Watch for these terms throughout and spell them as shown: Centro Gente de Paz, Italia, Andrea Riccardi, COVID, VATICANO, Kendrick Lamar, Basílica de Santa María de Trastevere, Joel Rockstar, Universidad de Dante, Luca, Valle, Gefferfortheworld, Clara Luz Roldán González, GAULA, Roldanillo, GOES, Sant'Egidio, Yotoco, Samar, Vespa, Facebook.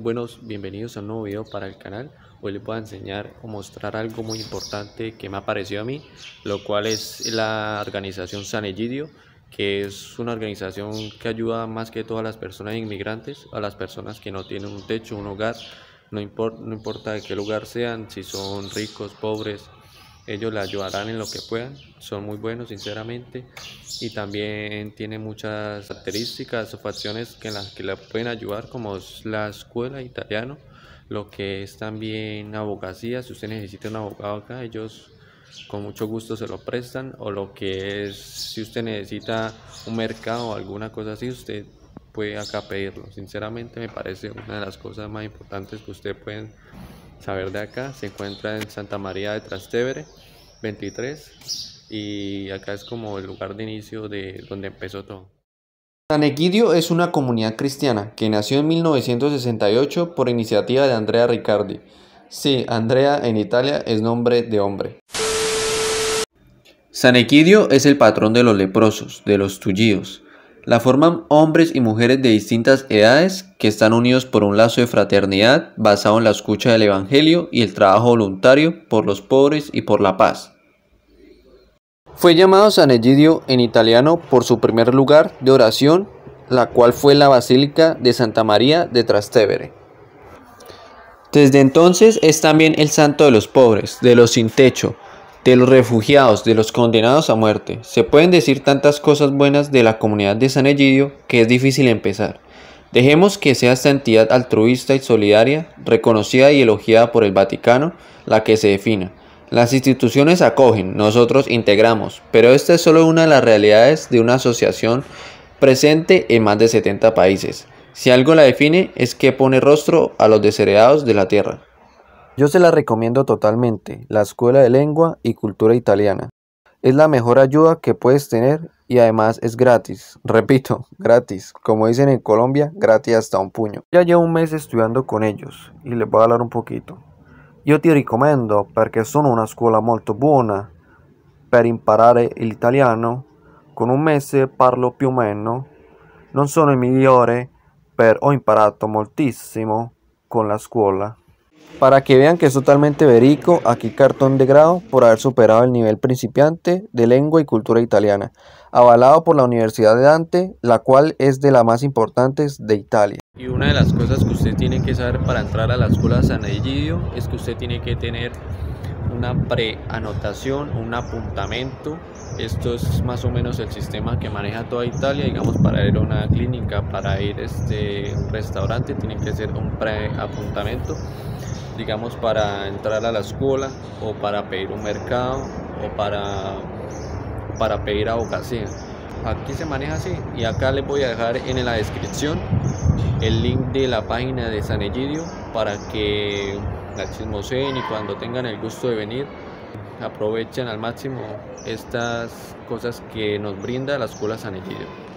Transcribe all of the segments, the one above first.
buenos, bienvenidos a un nuevo video para el canal. Hoy les voy a enseñar o mostrar algo muy importante que me ha parecido a mí, lo cual es la organización Sant'Egidio, que es una organización que ayuda más que todo a las personas inmigrantes, a las personas que no tienen un techo, un hogar, no importa de qué lugar sean, si son ricos, pobres, ellos le ayudarán en lo que puedan. Son muy buenos, sinceramente, y también tienen muchas características o facciones en las que la pueden ayudar, como es la escuela de italiano, lo que es también abogacía. Si usted necesita un abogado acá, ellos con mucho gusto se lo prestan, o lo que es, si usted necesita un mercado o alguna cosa así, usted puede acá pedirlo. Sinceramente me parece una de las cosas más importantes que usted pueden saber de acá. Se encuentra en Santa María de Trastevere 23, y acá es como el lugar de inicio de donde empezó todo. Sant'Egidio es una comunidad cristiana que nació en 1968 por iniciativa de Andrea Riccardi. Sí, Andrea en Italia es nombre de hombre. Sant'Egidio es el patrón de los leprosos, de los tullidos. La forman hombres y mujeres de distintas edades que están unidos por un lazo de fraternidad basado en la escucha del evangelio y el trabajo voluntario por los pobres y por la paz. Fue llamado Sant'Egidio en italiano por su primer lugar de oración, la cual fue la Basílica de Santa María de Trastevere. Desde entonces es también el santo de los pobres, de los sin techo, de los refugiados, de los condenados a muerte. Se pueden decir tantas cosas buenas de la comunidad de Sant'Egidio que es difícil empezar. Dejemos que sea esta entidad altruista y solidaria, reconocida y elogiada por el Vaticano, la que se defina. Las instituciones acogen, nosotros integramos, pero esta es solo una de las realidades de una asociación presente en más de 70 países. Si algo la define es que pone rostro a los desheredados de la tierra. Yo se la recomiendo totalmente, la Escuela de Lengua y Cultura Italiana. Es la mejor ayuda que puedes tener y además es gratis. Repito, gratis. Como dicen en Colombia, gratis hasta un puño. Ya llevo un mes estudiando con ellos y les voy a hablar un poquito. Yo te recomiendo porque son una escuela muy buena per imparare el italiano. Con un mese parlo più o meno. Non sono il migliore, pero ho imparato moltissimo con la scuola. Para que vean que es totalmente verico, aquí cartón de grado por haber superado el nivel principiante de lengua y cultura italiana, avalado por la Universidad de Dante, la cual es de las más importantes de Italia. Y una de las cosas que usted tiene que saber para entrar a la escuela Sant'Egidio es que usted tiene que tener una preanotación, un apuntamiento. Esto es más o menos el sistema que maneja toda Italia. Digamos, para ir a una clínica, para ir a un restaurante, tiene que ser un preapuntamiento. Digamos, para entrar a la escuela, o para pedir un mercado, o para pedir abogacía. Aquí se maneja así, y acá les voy a dejar en la descripción el link de la página de Sant'Egidio para que la chismoseen, y cuando tengan el gusto de venir aprovechen al máximo estas cosas que nos brinda la escuela Sant'Egidio.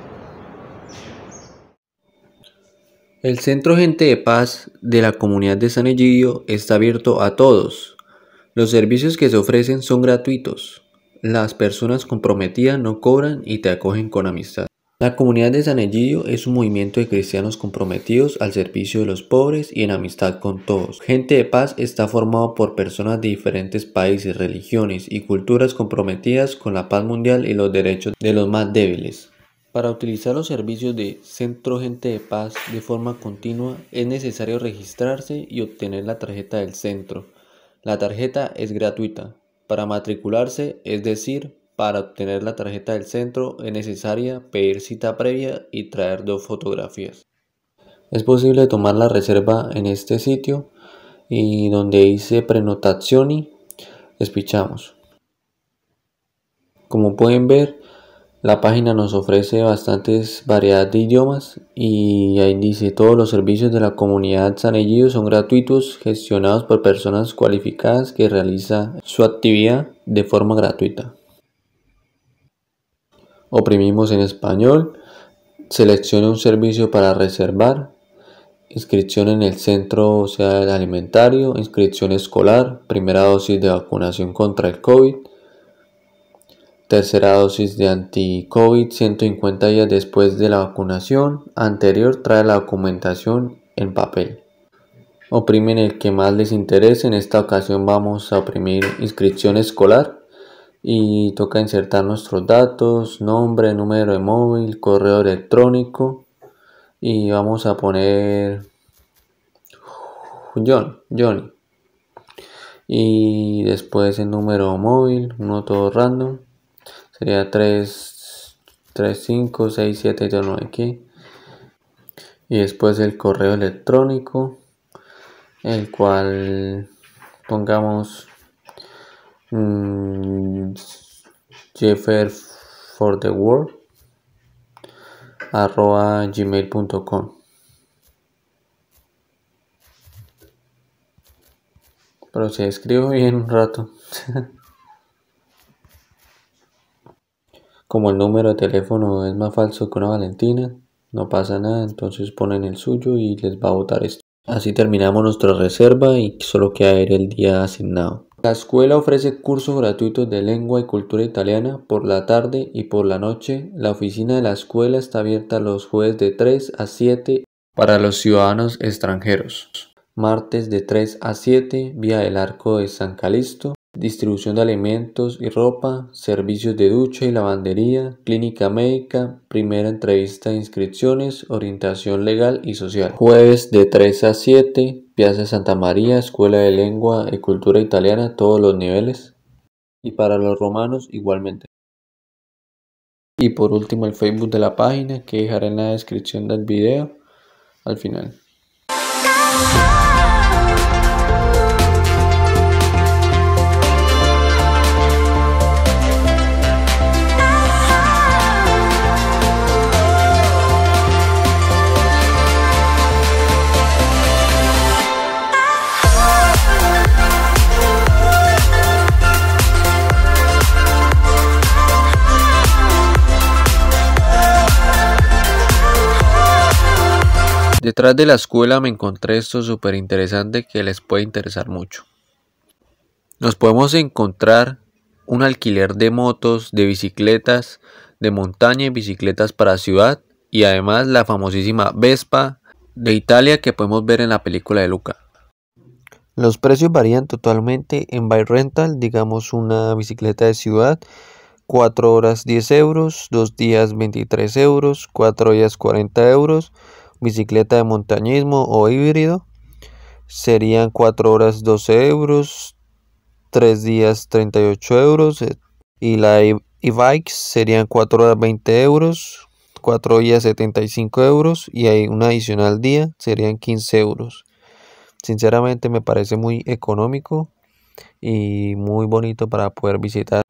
El Centro Gente de Paz de la comunidad de Sant'Egidio está abierto a todos. Los servicios que se ofrecen son gratuitos. Las personas comprometidas no cobran y te acogen con amistad. La comunidad de Sant'Egidio es un movimiento de cristianos comprometidos al servicio de los pobres y en amistad con todos. Gente de Paz está formado por personas de diferentes países, religiones y culturas comprometidas con la paz mundial y los derechos de los más débiles. Para utilizar los servicios de Centro Gente de Paz de forma continua es necesario registrarse y obtener la tarjeta del centro. La tarjeta es gratuita. Para matricularse, es decir, para obtener la tarjeta del centro es necesaria pedir cita previa y traer 2 fotografías. Es posible tomar la reserva en este sitio, y donde dice prenotazioni, despichamos. Como pueden ver, la página nos ofrece bastantes variedad de idiomas, y ahí dice: todos los servicios de la comunidad Sant'Egidio son gratuitos, gestionados por personas cualificadas que realizan su actividad de forma gratuita. Oprimimos en español, seleccione un servicio para reservar, inscripción en el centro, o sea, el alimentario, inscripción escolar, primera dosis de vacunación contra el COVID, tercera dosis de anti-COVID 150 días después de la vacunación anterior, trae la documentación en papel. Oprimen el que más les interese. En esta ocasión vamos a oprimir inscripción escolar y toca insertar nuestros datos, nombre, número de móvil, correo electrónico, y vamos a poner Johnny, y después el número móvil, uno todo random, sería 3356729 aquí, y después el correo electrónico, el cual pongamos Jeffer for the world @gmail.com. Pero si escribo bien un rato. Como el número de teléfono es más falso que una Valentina, no pasa nada, entonces ponen el suyo y les va a votar esto. Así terminamos nuestra reserva y solo queda ver el día asignado. La escuela ofrece cursos gratuitos de lengua y cultura italiana por la tarde y por la noche. La oficina de la escuela está abierta los jueves de 3 a 7 para los ciudadanos extranjeros. Martes de 3 a 7, vía del Arco de San Calixto. Distribución de alimentos y ropa, servicios de ducha y lavandería, clínica médica, primera entrevista de inscripciones, orientación legal y social. Jueves de 3 a 7. Piazza Santa María, Escuela de Lengua y Cultura Italiana, todos los niveles. Y para los romanos igualmente. Y por último el Facebook de la página, que dejaré en la descripción del video al final. Detrás de la escuela me encontré esto súper interesante que les puede interesar mucho. Nos podemos encontrar un alquiler de motos, de bicicletas, de montaña y bicicletas para ciudad. Y además la famosísima Vespa de Italia que podemos ver en la película de Luca. Los precios varían totalmente en bike rental, digamos una bicicleta de ciudad. 4 horas 10 euros, 2 días 23 euros, 4 días 40 euros. Bicicleta de montañismo o híbrido serían 4 horas 12 euros, 3 días 38 euros, y la e-bike serían 4 horas 20 euros, 4 días 75 euros y hay un adicional día, serían 15 euros. Sinceramente me parece muy económico y muy bonito para poder visitar.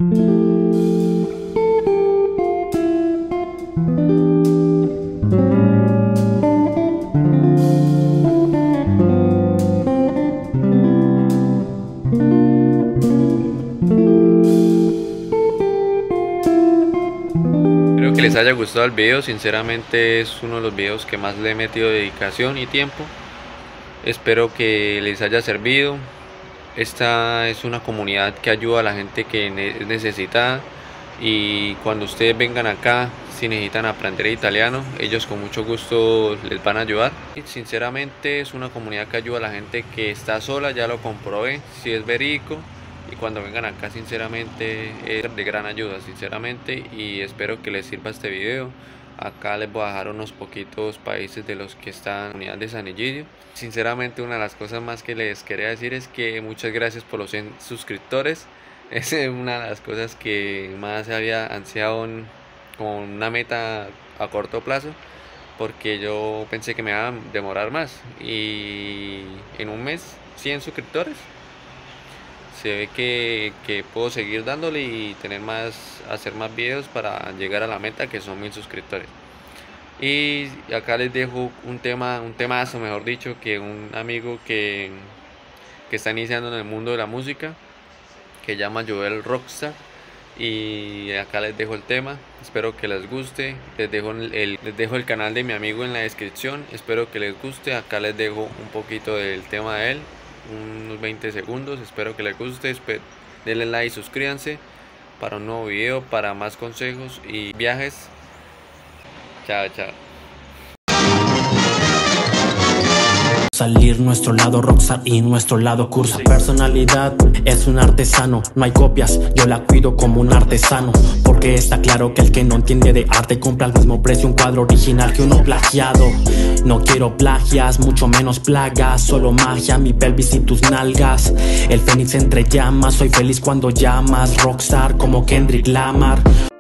Les haya gustado el video, sinceramente es uno de los videos que más le he metido dedicación y tiempo. Espero que les haya servido. Esta es una comunidad que ayuda a la gente que es necesitada, y cuando ustedes vengan acá, si necesitan aprender italiano, ellos con mucho gusto les van a ayudar. Y sinceramente es una comunidad que ayuda a la gente que está sola, ya lo comprobé, si es verídico. Y cuando vengan acá sinceramente es de gran ayuda sinceramente, y espero que les sirva este video. Acá les voy a dejar unos poquitos países de los que están en la unidad de Sant'Egidio. Sinceramente una de las cosas más que les quería decir es que muchas gracias por los 100 suscriptores. Es una de las cosas que más había ansiado con una meta a corto plazo, porque yo pensé que me iba a demorar más, y en un mes 100 suscriptores. Se ve que puedo seguir dándole y tener hacer más videos para llegar a la meta, que son 1000 suscriptores. Y acá les dejo un temazo, mejor dicho, que un amigo que está iniciando en el mundo de la música, que llama Joel Rockstar. Y acá les dejo el tema, espero que les guste. Les dejo el canal de mi amigo en la descripción, espero que les guste. Acá les dejo un poquito del tema de él, unos 20 segundos, espero que les guste. Denle like y suscríbanse para un nuevo video, para más consejos y viajes. Chao, chao. salir. Nuestro lado Rockstar y nuestro lado cursa. Personalidad es un artesano, no hay copias, yo la cuido como un artesano, porque está claro que el que no entiende de arte compra al mismo precio un cuadro original que uno plagiado. No quiero plagias, mucho menos plagas, solo magia, mi pelvis y tus nalgas. El fénix entre llamas, soy feliz cuando llamas. Rockstar como Kendrick Lamar.